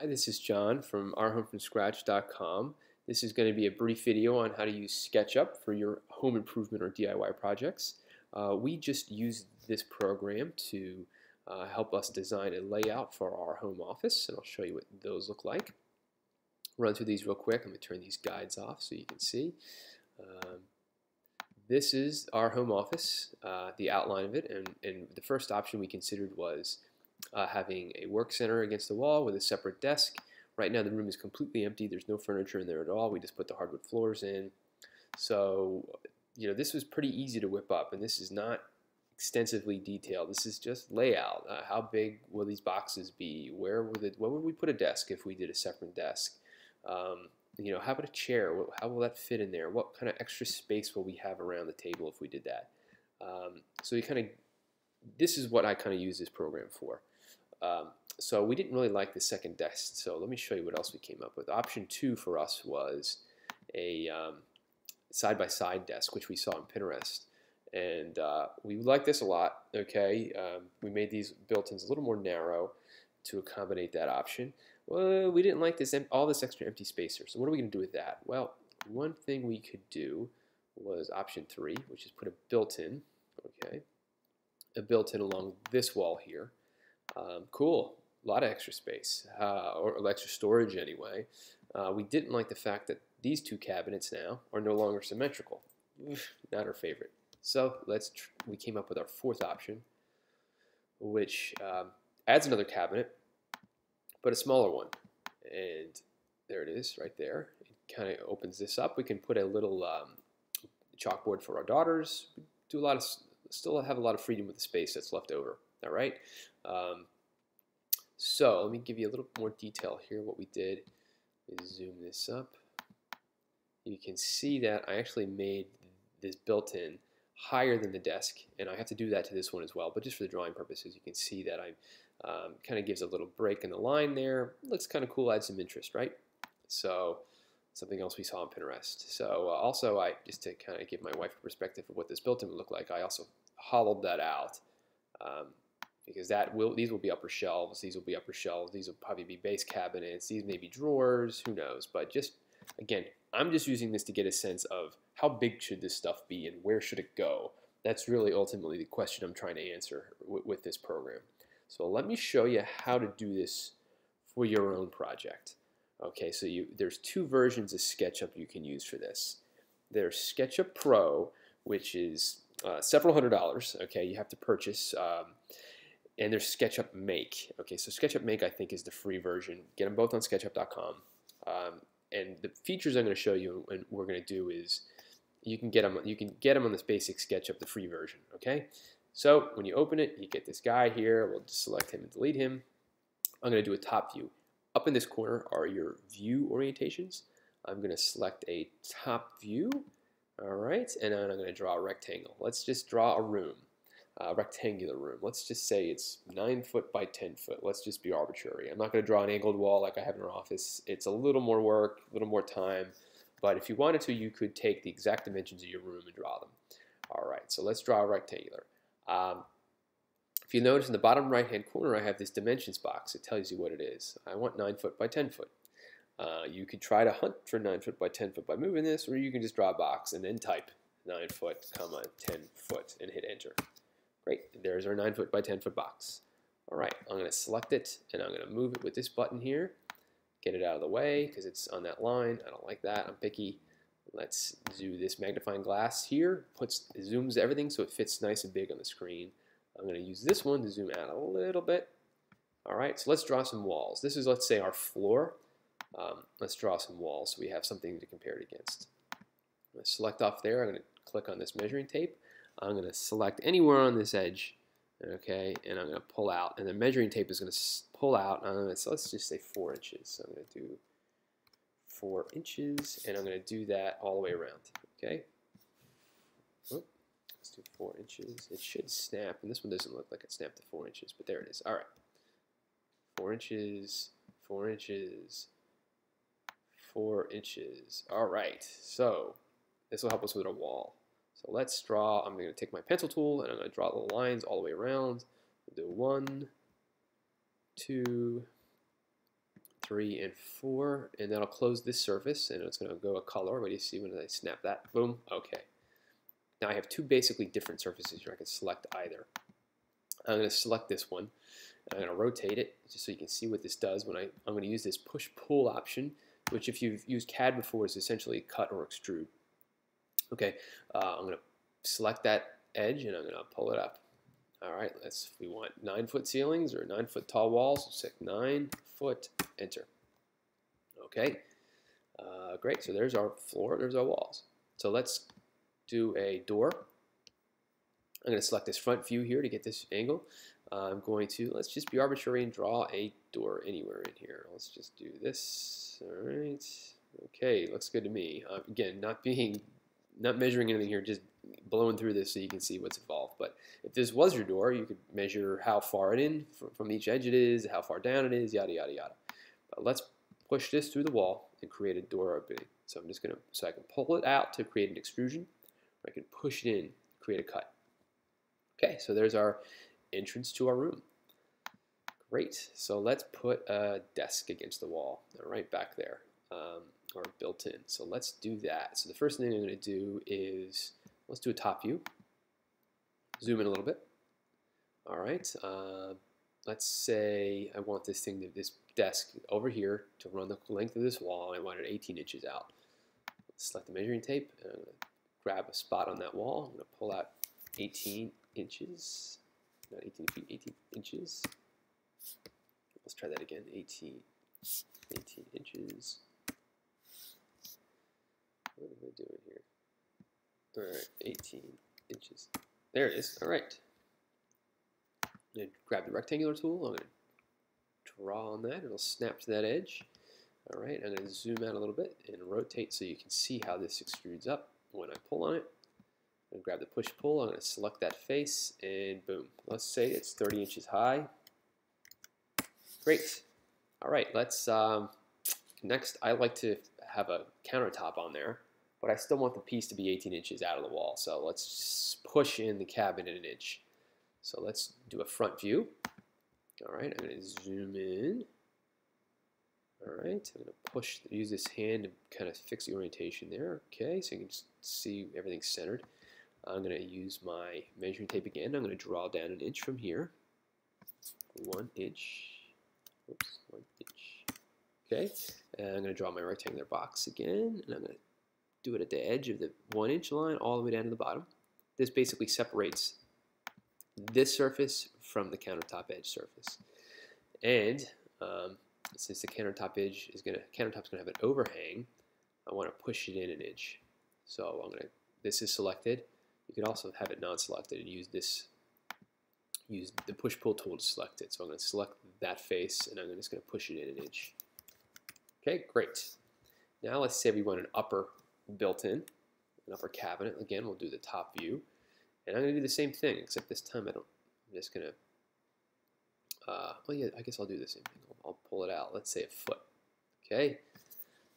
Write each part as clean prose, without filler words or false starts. Hi, this is John from ourhomefromscratch.com. This is going to be a brief video on how to use SketchUp for your home improvement or DIY projects. We just used this program to help us design a layout for our home office, and I'll show you what those look like. Run through these real quick. I'm going to turn these guides off so you can see. This is our home office, the outline of it, and the first option we considered was having a work center against the wall with a separate desk. Right now the room is completely empty. There's no furniture in there at all. We just put the hardwood floors in. So, you know, this was pretty easy to whip up, and this is not extensively detailed. This is just layout. How big will these boxes be? Where would we put a desk if we did a separate desk? You know, how about a chair? How will that fit in there? What kind of extra space will we have around the table if we did that? So this is what I kind of use this program for. So we didn't really like the second desk, so let me show you what else we came up with. Option 2 for us was a side-by-side desk, which we saw on Pinterest, and we like this a lot. Okay, we made these built-ins a little more narrow to accommodate that option. Well, we didn't like this all this extra empty space here, so what are we going to do with that? Well, one thing we could do was option 3, which is put a built-in, okay, a built-in along this wall here. Cool, a lot of extra space, or extra storage anyway. We didn't like the fact that these two cabinets now are no longer symmetrical. Not our favorite. So we came up with our fourth option, which adds another cabinet, but a smaller one. And there it is right there. It kind of opens this up. We can put a little chalkboard for our daughters. We do still have a lot of freedom with the space that's left over. All right, so let me give you a little more detail here. What we did is zoom this up. You can see that I actually made this built-in higher than the desk, and I have to do that to this one as well, but just for the drawing purposes, you can see that I kind of gives a little break in the line there. Looks kind of cool, adds some interest, right? So something else we saw on Pinterest. So also, just to kind of give my wife a perspective of what this built-in would look like, I also hollowed that out. Because these will be upper shelves, these will be upper shelves, these will probably be base cabinets, these may be drawers, who knows. But just, again, I'm just using this to get a sense of how big should this stuff be and where should it go. That's really ultimately the question I'm trying to answer with this program. So let me show you how to do this for your own project. Okay, so there's two versions of SketchUp you can use for this. There's SketchUp Pro, which is several $100s, okay, you have to purchase, and there's SketchUp Make. Okay, so SketchUp Make, I think, is the free version. Get them both on SketchUp.com. And the features I'm going to show you and we're going to do is you can get them on this basic SketchUp, the free version, okay? So when you open it, you get this guy here. We'll just select him and delete him. I'm going to do a top view. Up in this corner are your view orientations. I'm going to select a top view. All right, and then I'm going to draw a rectangle. Let's just draw a room, a rectangular room. Let's just say it's 9 foot by 10 foot. Let's just be arbitrary. I'm not going to draw an angled wall like I have in our office. It's a little more work, a little more time, but if you wanted to, you could take the exact dimensions of your room and draw them. All right, so let's draw a rectangular. If you notice in the bottom right-hand corner, I have this dimensions box. It tells you what it is. I want 9 foot by 10 foot. You could try to hunt for 9 foot by 10 foot by moving this, or you can just draw a box and then type 9 foot, comma, 10 foot, and hit enter. Great, there's our 9 foot by 10 foot box. All right, I'm going to select it, and I'm going to move it with this button here. Get it out of the way, because it's on that line. I don't like that. I'm picky. Let's do this magnifying glass here. Zooms everything so it fits nice and big on the screen. I'm going to use this one to zoom out a little bit. All right, so let's draw some walls. This is, let's say, our floor. Let's draw some walls so we have something to compare it against. I'm going to select off there. I'm going to click on this measuring tape. I'm going to select anywhere on this edge, okay, and I'm going to pull out. And the measuring tape is going to pull out. So let's just say 4 inches. So I'm going to do 4 inches, and I'm going to do that all the way around, okay? Oop, let's do 4 inches. It should snap, and this one doesn't look like it snapped to 4 inches, but there it is. All right, 4 inches, 4 inches. 4 inches. All right, so this will help us with a wall. So let's draw. I'm going to take my pencil tool and I'm going to draw the lines all the way around. We'll do 1, 2, 3 and 4, and then I'll close this surface and it's going to go a color. What do you see when I snap that? Boom. Okay. Now I have two basically different surfaces here. I can select either. I'm going to select this one. I'm going to rotate it just so you can see what this does. When I'm going to use this push-pull option, which if you've used CAD before is essentially cut or extrude. Okay, I'm going to select that edge and I'm going to pull it up. All right, let's, if we want 9-foot ceilings or 9-foot tall walls, select 9-foot, enter. Okay, great. So there's our floor, there's our walls. So let's do a door. I'm going to select this front view here to get this angle. I'm going to, let's just be arbitrary and draw a door anywhere in here. Let's just do this. All right. Okay, looks good to me. Again, not measuring anything here, just blowing through this so you can see what's involved. But if this was your door, you could measure how far it in from each edge it is, how far down it is, yada, yada, yada. But let's push this through the wall and create a door opening. So I'm just going to, so I can pull it out to create an extrusion, or I can push it in, create a cut. Okay, so there's our entrance to our room. Great, so let's put a desk against the wall, right back there, or built in. So let's do that. So the first thing I'm going to do is, let's do a top view. Zoom in a little bit. All right, let's say I want this thing, this desk over here to run the length of this wall, and I want it 18 inches out. Select the measuring tape, and I'm going to grab a spot on that wall. I'm going to pull out 18 inches. Not 18 feet, 18 inches. Let's try that again. 18 inches. What am I doing here? All right, 18 inches. There it is. All right. I'm going to grab the rectangular tool. I'm going to draw on that. It'll snap to that edge. All right, I'm going to zoom out a little bit and rotate so you can see how this extrudes up when I pull on it. I'm going to grab the push-pull, I'm going to select that face, and boom. Let's say it's 30 inches high. Great. All right, let's, next I like to have a countertop on there, but I still want the piece to be 18 inches out of the wall, so let's push in the cabinet an inch. So let's do a front view. All right, I'm going to zoom in. All right, I'm going to push, use this hand to kind of fix the orientation there. Okay, so you can just see everything's centered. I'm going to use my measuring tape again. I'm going to draw down an inch from here. 1 inch. Oops, 1 inch. Okay, and I'm going to draw my rectangular box again, and I'm going to do it at the edge of the 1-inch line all the way down to the bottom. This basically separates this surface from the countertop edge surface. And since the countertop edge is going to, countertop's going to have an overhang, I want to push it in an inch. So I'm going to, this is selected. You can also have it non-selected and use this, use the push-pull tool to select it. So I'm going to select that face and I'm just going to push it in an inch. Okay, great. Now let's say we want an upper built-in, an upper cabinet. Again, we'll do the top view. And I'm going to do the same thing, except this time I don't, I'm just going to, well, yeah, I guess I'll do the same thing. I'll pull it out. Let's say a foot. Okay,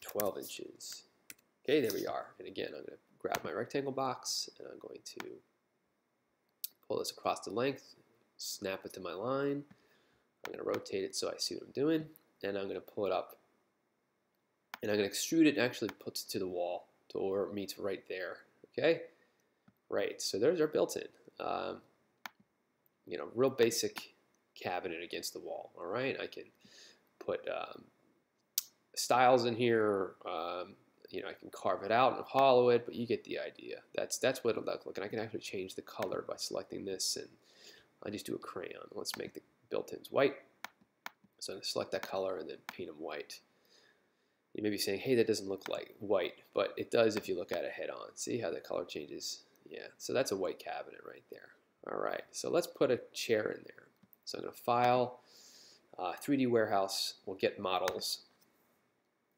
12 inches. Okay, there we are. And again, I'm going to grab my rectangle box and I'm going to pull this across the length, snap it to my line. I'm going to rotate it so I see what I'm doing, and I'm going to pull it up and I'm going to extrude it and actually put it to the wall to, or meets right there. Okay, right, so there's our built-in, you know, real basic cabinet against the wall. All right, I can put styles in here, you know, I can carve it out and hollow it, but you get the idea. That's what it'll look like. And I can actually change the color by selecting this, and I just do a crayon. Let's make the built-ins white. So I'm going to select that color and then paint them white. You may be saying, hey, that doesn't look like white, but it does if you look at it head-on. See how the color changes? Yeah, so that's a white cabinet right there. All right, so let's put a chair in there. So I'm going to file, 3D Warehouse, we'll get models.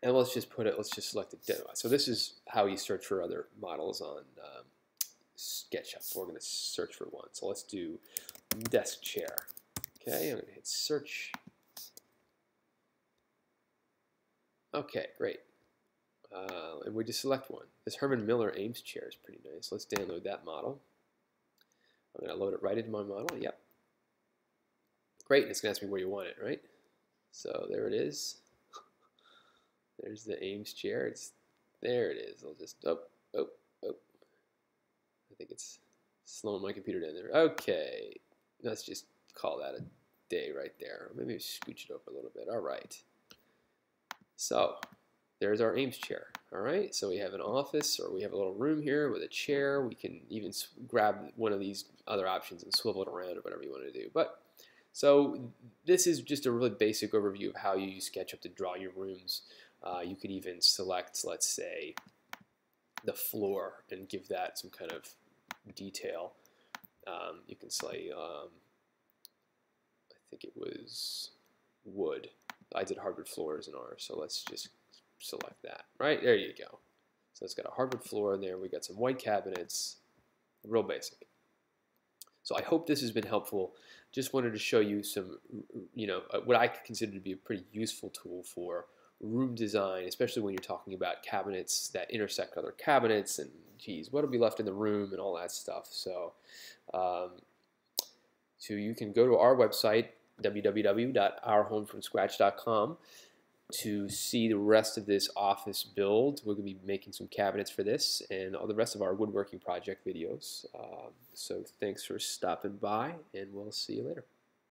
And let's just put it, let's just select it. So this is how you search for other models on SketchUp. We're going to search for one. So let's do desk chair. Okay, I'm going to hit search. Okay, great. And we just select one. This Herman Miller Eames chair is pretty nice. Let's download that model. I'm going to load it right into my model. Yep. Great, and it's going to ask me where you want it, right? So there it is. There's the Eames chair. There it is. I'll just I think it's slowing my computer down there. Okay, let's just call that a day right there. Maybe scooch it up a little bit. All right. So there's our Eames chair. All right. So we have an office, or we have a little room here with a chair. We can even grab one of these other options and swivel it around or whatever you want to do. But so this is just a really basic overview of how you use SketchUp to draw your rooms. You could even select, let's say, the floor and give that some kind of detail. You can say, I think it was wood. I did hardwood floors in ours, so let's just select that. Right, there you go. So it's got a hardwood floor in there. We got some white cabinets, real basic. So I hope this has been helpful. Just wanted to show you some, what I consider to be a pretty useful tool for room design, especially when you're talking about cabinets that intersect other cabinets and, geez, what'll be left in the room and all that stuff. So, so you can go to our website, www.ourhomefromscratch.com, to see the rest of this office build. We're going to be making some cabinets for this and all the rest of our woodworking project videos. So thanks for stopping by, and we'll see you later.